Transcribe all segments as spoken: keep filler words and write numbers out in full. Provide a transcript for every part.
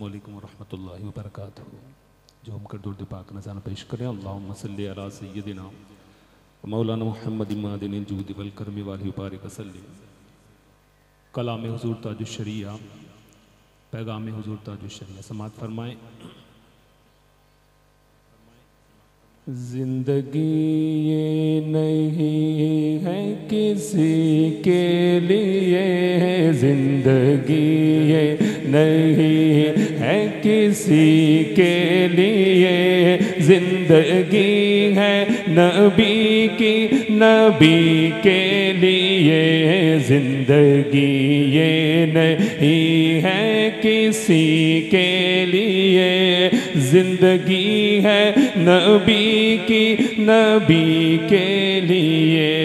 वालेकुम रहमतुल्लाहि व बरकातहू। जो हम कर दुरूद पाक नज़ाना पेश करें। अल्लाहुम्मा सल्लि अला सय्यदिना मौलाना मुहम्मद मादिनिल जूद वल करम वालि बारिक वसल्लि। कलाम ए हुजूर ताजुश शरीया, पैगाम ए हुजूर ताजुश शरीया समाअत फरमाएं। जिंदगी ये नहीं है किसी के लिए, जिंदगी ये नहीं है किसी के लिए, जिंदगी है नबी की नबी के लिए, जिंदगी ये नहीं है किसी के लिए, जिंदगी है नबी की नबी के लिए।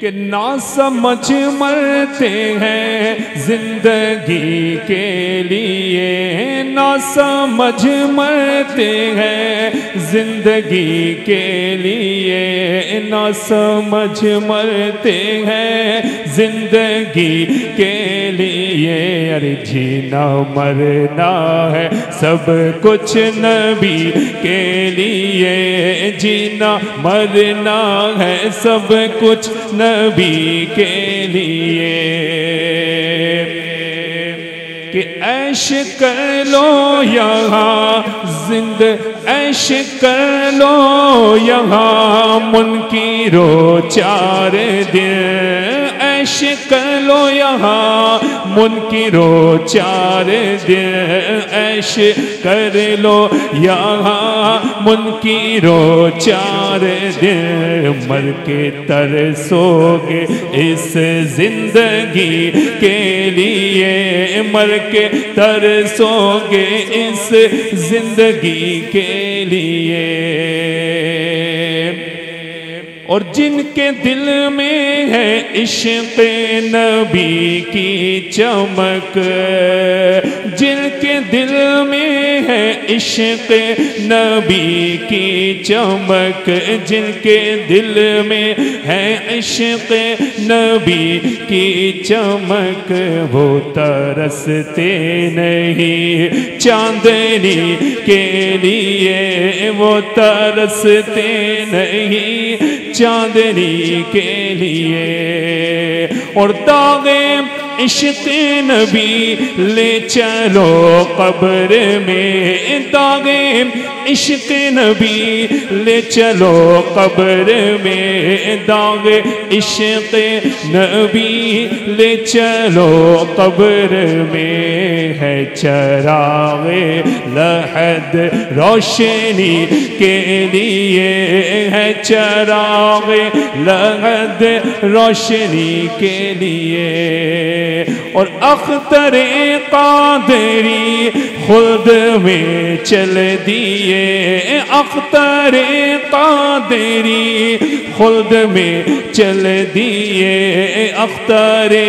कि ना समझ मरते हैं जिंदगी के लिए, ना समझ मरते हैं जिंदगी के लिए, ना समझ मरते हैं जिंदगी के लिए। अरे जीना मरना है सब कुछ नबी के लिए, जीना मरना है सब कुछ नबी के लिए। कि ऐश कर लो यहाँ जिंद ऐश कर लो यहाँ, मुनकीरो चार दिन ऐश कर लो यहाँ, मुनकीरो चार दिन ऐश कर लो यहाँ, मुनकीरो चार दिन। मर के तरसोगे इस जिंदगी के लिए, मर के तरसोगे इस जिंदगी के लिए। और जिनके दिल में है इश्क़ नबी की चमक, जिनके दिल में है इश्क़ नबी की चमक, जिनके दिल में है इश्क़ नबी की चमक, वो तरसते नहीं चांदनी के लिए, वो तरसते नहीं चांदनी के लिए। और दागे इश्क़ नबी ले चलो कब्र में, दागे इश्क़ नबी ले चलो कब्र में, दागे इश्क़ नबी ले चलो कब्र में। है चरागे लहद रोशनी के लिए, है चरागे लहद रोशनी के लिए। और अख्तरे कादरी खुद में चल दिए, अख्तरे कादरी खुद में चल दिए, अख्तरे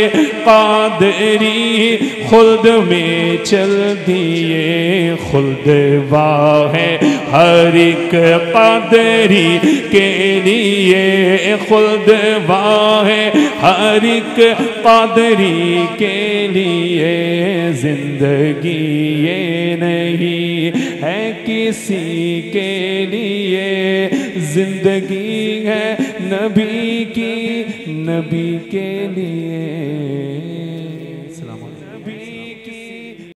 कादरी खुद में चल दिए। खुद वाह है हर एक कादरी के लिए, खुद वाह है हर एक कादरी के लिए। जिंदगी ये नहीं है किसी के लिए, जिंदगी है नबी की नबी के लिए।